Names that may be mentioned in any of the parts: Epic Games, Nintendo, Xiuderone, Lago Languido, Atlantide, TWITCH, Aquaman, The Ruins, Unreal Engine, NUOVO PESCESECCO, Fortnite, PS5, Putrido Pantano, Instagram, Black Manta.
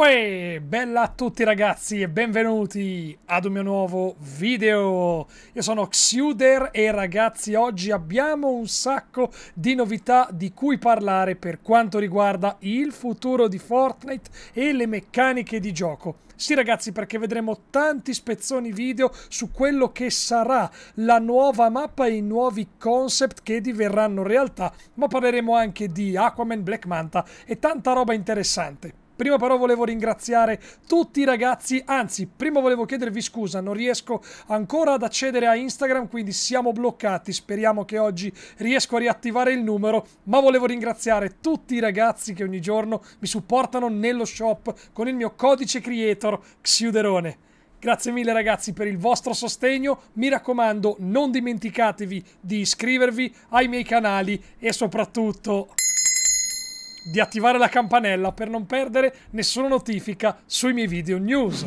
Uè, bella a tutti ragazzi e benvenuti ad un mio nuovo video. Io sono Xiuder e ragazzi oggi abbiamo un sacco di novità di cui parlare per quanto riguarda il futuro di Fortnite e le meccaniche di gioco. Sì ragazzi, perché vedremo tanti spezzoni video su quello che sarà la nuova mappa e i nuovi concept che diverranno realtà, ma parleremo anche di Aquaman, Black Manta e tanta roba interessante. Prima però volevo ringraziare tutti i ragazzi, anzi prima volevo chiedervi scusa, non riesco ancora ad accedere a Instagram, quindi siamo bloccati, speriamo che oggi riesco a riattivare il numero, ma volevo ringraziare tutti i ragazzi che ogni giorno mi supportano nello shop con il mio codice creator Xiuderone. Grazie mille ragazzi per il vostro sostegno, mi raccomando non dimenticatevi di iscrivervi ai miei canali e soprattutto di attivare la campanella per non perdere nessuna notifica sui miei video news.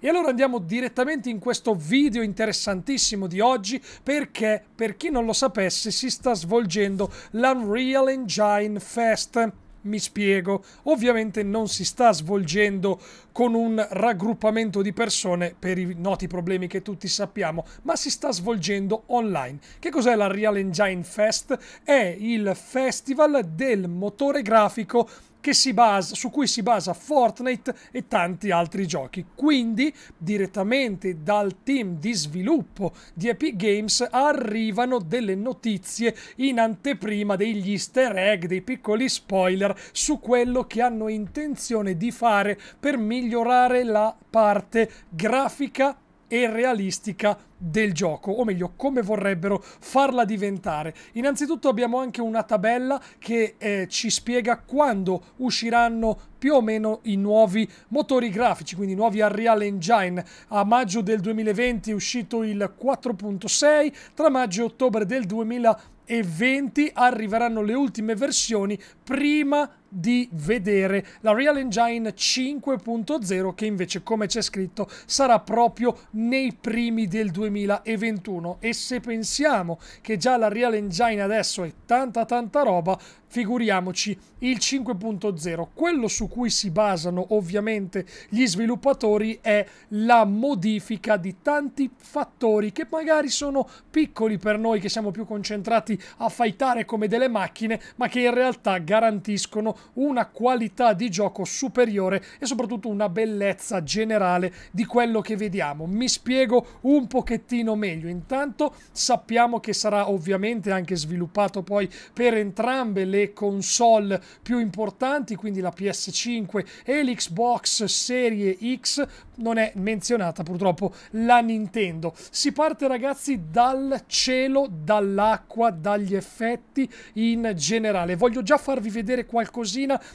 E allora andiamo direttamente in questo video interessantissimo di oggi perché, per chi non lo sapesse, si sta svolgendo l'Unreal Engine Fest. Mi spiego, ovviamente non si sta svolgendo con un raggruppamento di persone per i noti problemi che tutti sappiamo, ma si sta svolgendo online. Che cos'è la Unreal Engine Fest? È il festival del motore grafico che su cui si basa Fortnite e tanti altri giochi. Quindi direttamente dal team di sviluppo di Epic Games arrivano delle notizie in anteprima, degli easter egg, dei piccoli spoiler su quello che hanno intenzione di fare per migliorare la parte grafica e realistica del gioco, o meglio come vorrebbero farla diventare. Innanzitutto abbiamo anche una tabella che ci spiega quando usciranno più o meno i nuovi motori grafici, quindi i nuovi Unreal Engine. A maggio del 2020 è uscito il 4.6, tra maggio e ottobre del 2020 arriveranno le ultime versioni prima di vedere la Unreal Engine 5.0 che invece, come c'è scritto, sarà proprio nei primi del 2021. E se pensiamo che già la Unreal Engine adesso è tanta roba, figuriamoci il 5.0. Quello su cui si basano ovviamente gli sviluppatori è la modifica di tanti fattori che magari sono piccoli per noi che siamo più concentrati a fightare come delle macchine, ma che in realtà garantiscono una qualità di gioco superiore e soprattutto una bellezza generale di quello che vediamo. Mi spiego un pochettino meglio. Intanto sappiamo che sarà ovviamente anche sviluppato poi per entrambe le console più importanti, quindi la PS5 e l'Xbox Serie X. Non è menzionata purtroppo la Nintendo. Si parte ragazzi dal cielo, dall'acqua, dagli effetti in generale. Voglio già farvi vedere qualcosina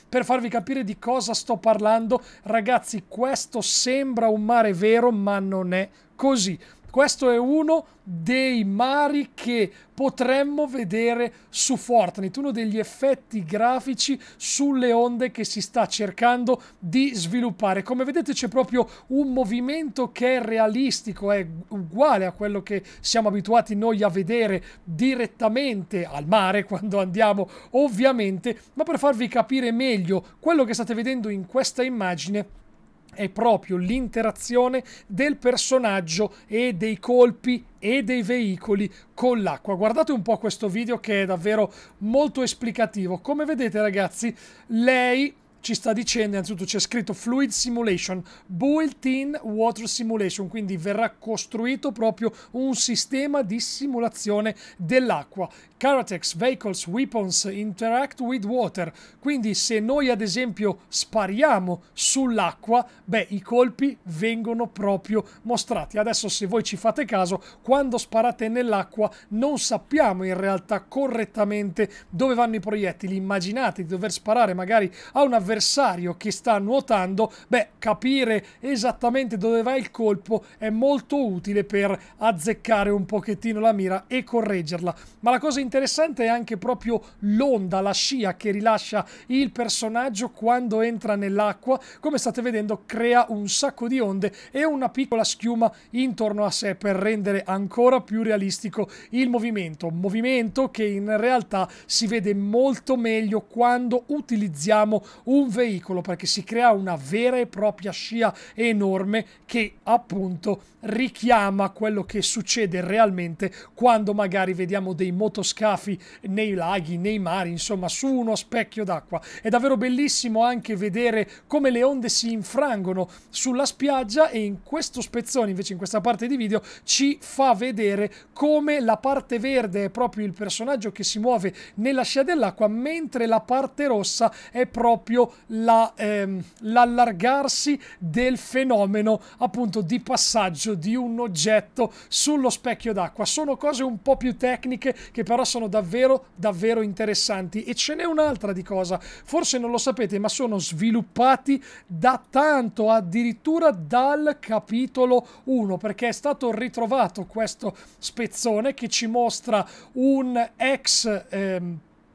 per farvi capire di cosa sto parlando. Ragazzi, questo sembra un mare vero, ma non è così. Questo è uno dei mari che potremmo vedere su Fortnite, uno degli effetti grafici sulle onde che si sta cercando di sviluppare. Come vedete c'è proprio un movimento che è realistico, è uguale a quello che siamo abituati noi a vedere direttamente al mare quando andiamo ovviamente, ma per farvi capire meglio quello che state vedendo in questa immagine è proprio l'interazione del personaggio e dei colpi e dei veicoli con l'acqua. Guardate un po' questo video che è davvero molto esplicativo. Come vedete ragazzi, lei ci sta dicendo, innanzitutto c'è scritto Fluid Simulation, Built-in Water Simulation, quindi verrà costruito proprio un sistema di simulazione dell'acqua. Characters, Vehicles, Weapons, Interact with Water, quindi se noi ad esempio spariamo sull'acqua, beh, i colpi vengono proprio mostrati. Adesso se voi ci fate caso, quando sparate nell'acqua non sappiamo in realtà correttamente dove vanno i proiettili. Immaginate di dover sparare magari a un avversario l'avversario che sta nuotando, beh, capire esattamente dove va il colpo è molto utile per azzeccare un pochettino la mira e correggerla. Ma la cosa interessante è anche proprio l'onda, la scia che rilascia il personaggio quando entra nell'acqua. Come state vedendo, crea un sacco di onde e una piccola schiuma intorno a sé per rendere ancora più realistico il movimento, un movimento che in realtà si vede molto meglio quando utilizziamo un veicolo, perché si crea una vera e propria scia enorme che appunto richiama quello che succede realmente quando magari vediamo dei motoscafi nei laghi, nei mari, insomma su uno specchio d'acqua. È davvero bellissimo anche vedere come le onde si infrangono sulla spiaggia, e in questo spezzone, invece in questa parte di video, ci fa vedere come la parte verde è proprio il personaggio che si muove nella scia dell'acqua, mentre la parte rossa è proprio l'allargarsi del fenomeno appunto di passaggio di un oggetto sullo specchio d'acqua. Sono cose un po' più tecniche che però sono davvero interessanti. E ce n'è un'altra di cosa, forse non lo sapete, ma sono sviluppati da tanto, addirittura dal capitolo 1, perché è stato ritrovato questo spezzone che ci mostra un ex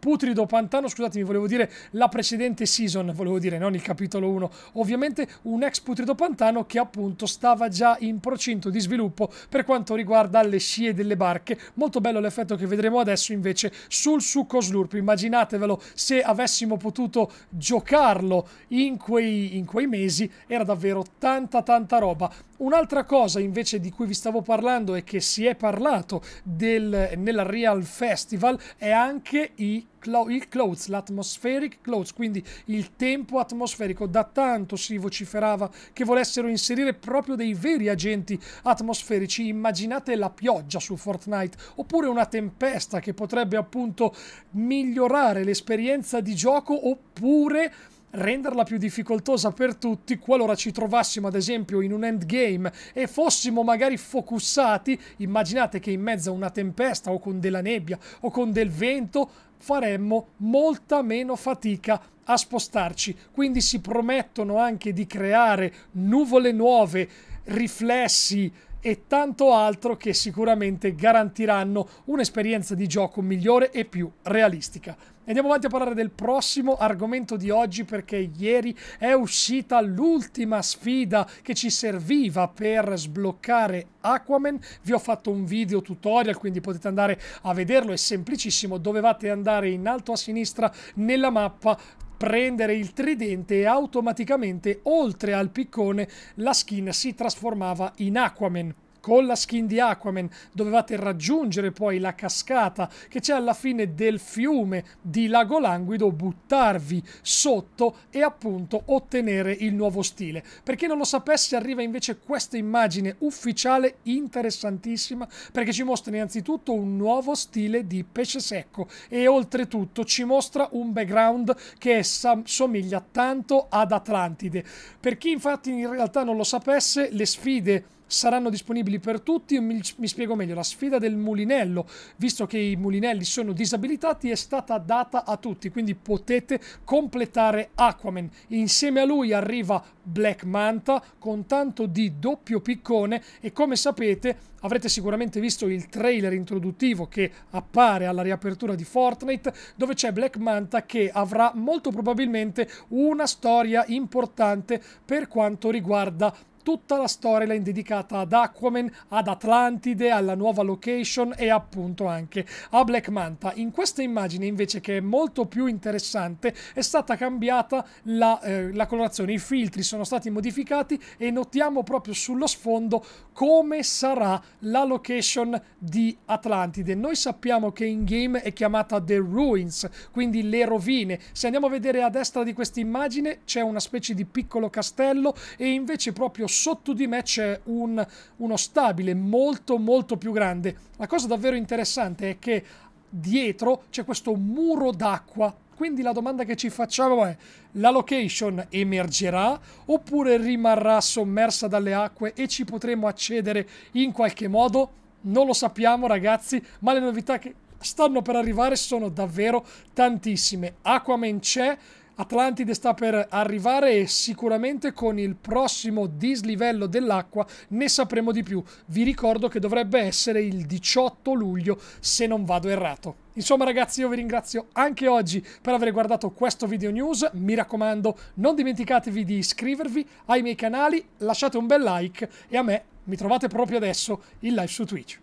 Putrido Pantano, scusatemi, volevo dire la precedente season, volevo dire non il capitolo 1, ovviamente un ex Putrido Pantano che appunto stava già in procinto di sviluppo per quanto riguarda le scie delle barche. Molto bello l'effetto che vedremo adesso invece sul succo slurp. Immaginatevelo, se avessimo potuto giocarlo in quei mesi, era davvero tanta roba. Un'altra cosa invece di cui vi stavo parlando e che si è parlato nella Real Festival è anche il clouds, l'atmospheric clouds, quindi il tempo atmosferico. Da tanto si vociferava che volessero inserire proprio dei veri agenti atmosferici. Immaginate la pioggia su Fortnite, oppure una tempesta che potrebbe appunto migliorare l'esperienza di gioco, oppure renderla più difficoltosa per tutti qualora ci trovassimo ad esempio in un endgame e fossimo magari focussati. Immaginate che in mezzo a una tempesta o con della nebbia o con del vento faremmo molta meno fatica a spostarci. Quindi si promettono anche di creare nuvole nuove, riflessi e tanto altro che sicuramente garantiranno un'esperienza di gioco migliore e più realistica. Andiamo avanti a parlare del prossimo argomento di oggi, perché ieri è uscita l'ultima sfida che ci serviva per sbloccare Aquaman. Vi ho fatto un video tutorial, quindi potete andare a vederlo, è semplicissimo. Dovevate andare in alto a sinistra nella mappa, prendere il tridente e automaticamente oltre al piccone la skin si trasformava in Aquaman. Con la skin di Aquaman dovevate raggiungere poi la cascata che c'è alla fine del fiume di Lago Languido, buttarvi sotto e appunto ottenere il nuovo stile. Per chi non lo sapesse, arriva invece questa immagine ufficiale interessantissima, perché ci mostra innanzitutto un nuovo stile di pesce secco e oltretutto ci mostra un background che somiglia tanto ad Atlantide. Per chi infatti in realtà non lo sapesse, le sfide saranno disponibili per tutti. Mi spiego meglio, la sfida del mulinello, visto che i mulinelli sono disabilitati, è stata data a tutti, quindi potete completare Aquaman. Insieme a lui arriva Black Manta con tanto di doppio piccone, e come sapete avrete sicuramente visto il trailer introduttivo che appare alla riapertura di Fortnite, dove c'è Black Manta che avrà molto probabilmente una storia importante per quanto riguarda tutta la storyline dedicata ad Aquaman, ad Atlantide, alla nuova location e appunto anche a Black Manta. In questa immagine invece, che è molto più interessante, è stata cambiata la colorazione, i filtri sono stati modificati e notiamo proprio sullo sfondo come sarà la location di Atlantide. Noi sappiamo che in game è chiamata The Ruins, quindi le rovine. Se andiamo a vedere a destra di questa immagine c'è una specie di piccolo castello, e invece proprio sotto di me c'è uno stabile molto più grande. La cosa davvero interessante è che dietro c'è questo muro d'acqua, quindi la domanda che ci facciamo è: la location emergerà oppure rimarrà sommersa dalle acque e ci potremo accedere in qualche modo? Non lo sappiamo ragazzi, ma le novità che stanno per arrivare sono davvero tantissime. Aquaman c'è, Atlantide sta per arrivare e sicuramente con il prossimo dislivello dell'acqua ne sapremo di più. Vi ricordo che dovrebbe essere il 18 luglio se non vado errato. Insomma ragazzi, io vi ringrazio anche oggi per aver guardato questo video news. Mi raccomando, non dimenticatevi di iscrivervi ai miei canali, lasciate un bel like e a me mi trovate proprio adesso in live su Twitch.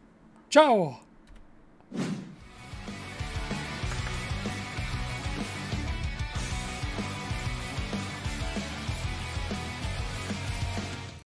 Ciao!